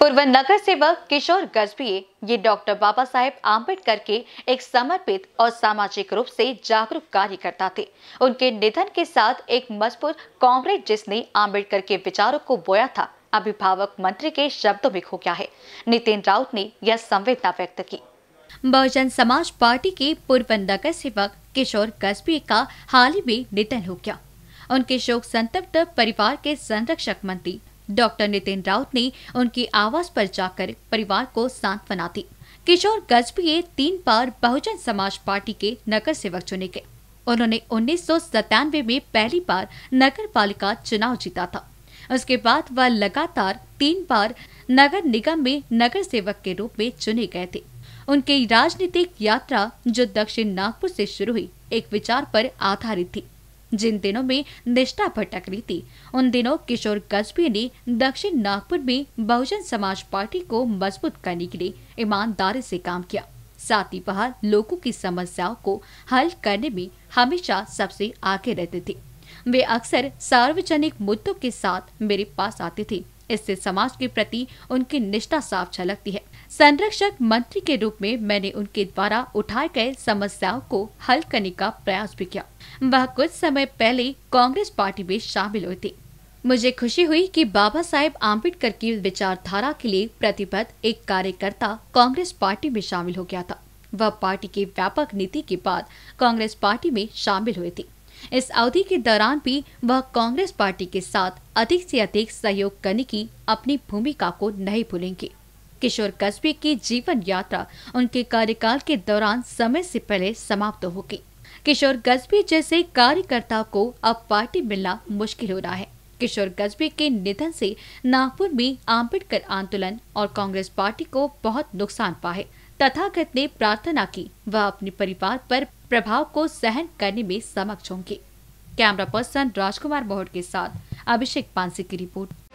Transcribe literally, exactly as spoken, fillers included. पूर्व नगर सेवक किशोर गजभिये ये डॉक्टर बाबा साहेब आम्बेडकर के एक समर्पित और सामाजिक रूप से जागरूक कार्यकर्ता थे। उनके निधन के साथ एक मजबूत कांग्रेस जिसने आम्बेडकर के विचारों को बोया था, अभिभावक मंत्री के शब्दों में खो गया है। नितिन राउत ने यह संवेदना व्यक्त की। बहुजन समाज पार्टी के पूर्व नगर सेवक किशोर गजभिये का हाल ही में निधन हो गया। उनके शोक संतप्त परिवार के संरक्षक मंत्री डॉक्टर नितिन राउत ने उनकी आवास पर जाकर परिवार को सांत्वना दी। किशोर गजभिये तीन बार बहुजन समाज पार्टी के नगर सेवक चुने गए। उन्होंने उन्नीस सौ सत्तानवे में पहली बार नगर पालिका चुनाव जीता था। उसके बाद वह लगातार तीन बार नगर निगम में नगर सेवक के रूप में चुने गए थे। उनकी राजनीतिक यात्रा जो दक्षिण नागपुर से शुरू हुई, एक विचार पर आधारित थी। जिन दिनों में निष्ठा भटक रही थी, उन दिनों किशोर गजभिये ने दक्षिण नागपुर में बहुजन समाज पार्टी को मजबूत करने के लिए ईमानदारी से काम किया। साथ ही वह लोगों की समस्याओं को हल करने में हमेशा सबसे आगे रहते थे। वे अक्सर सार्वजनिक मुद्दों के साथ मेरे पास आते थे। इससे समाज के प्रति उनकी निष्ठा साफ झलकती है। संरक्षक मंत्री के रूप में मैंने उनके द्वारा उठाए गए समस्याओं को हल करने का प्रयास भी किया। वह कुछ समय पहले कांग्रेस पार्टी में शामिल हुए थे। मुझे खुशी हुई कि बाबा साहेब आम्बेडकर की विचारधारा के लिए प्रतिबद्ध एक कार्यकर्ता कांग्रेस पार्टी में शामिल हो गया था। वह पार्टी की व्यापक नीति के बाद कांग्रेस पार्टी में शामिल हुए थे। इस अवधि के दौरान भी वह कांग्रेस पार्टी के साथ अधिक से अधिक सहयोग करने की अपनी भूमिका को नहीं भूलेंगे। किशोर गजभिये की जीवन यात्रा उनके कार्यकाल के दौरान समय से पहले समाप्त होगी। किशोर गजभिये जैसे कार्यकर्ता को अब पार्टी मिलना मुश्किल हो रहा है। किशोर गजभिये के निधन से नागपुर में आम्बेडकर आंदोलन और कांग्रेस पार्टी को बहुत नुकसान पाए। तथागत ने प्रार्थना की वह अपने परिवार पर प्रभाव को सहन करने में समक्ष होंगे। कैमरा पर्सन राजकुमार बहोर के साथ अभिषेक पांसी की रिपोर्ट।